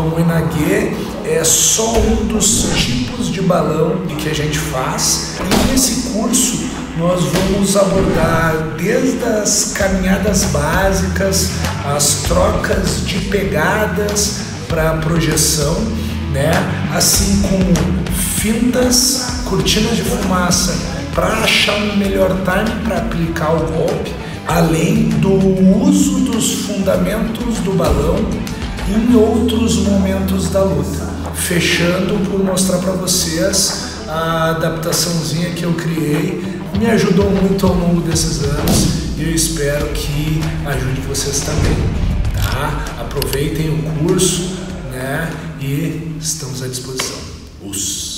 Tomoenage é só um dos tipos de balão que a gente faz e nesse curso nós vamos abordar desde as caminhadas básicas, as trocas de pegadas para a projeção, né? Assim como fintas, cortinas de fumaça para achar um melhor time para aplicar o golpe, além do uso dos fundamentos do balão em outros momentos da luta. Fechando por mostrar para vocês a adaptaçãozinha que eu criei, me ajudou muito ao longo desses anos e eu espero que ajude vocês também, tá? Aproveitem o curso, né? E estamos à disposição.